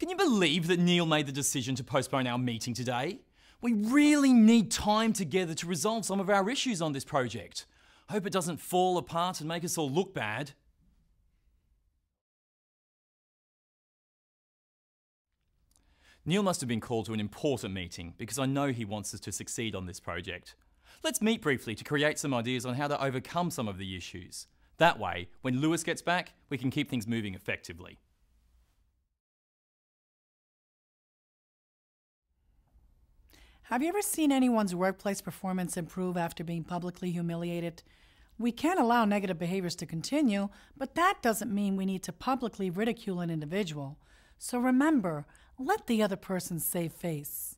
Can you believe that Neil made the decision to postpone our meeting today? We really need time together to resolve some of our issues on this project. Hope it doesn't fall apart and make us all look bad. Neil must have been called to an important meeting because I know he wants us to succeed on this project. Let's meet briefly to create some ideas on how to overcome some of the issues. That way, when Lewis gets back, we can keep things moving effectively. Have you ever seen anyone's workplace performance improve after being publicly humiliated? We can't allow negative behaviors to continue, but that doesn't mean we need to publicly ridicule an individual. So remember, let the other person save face.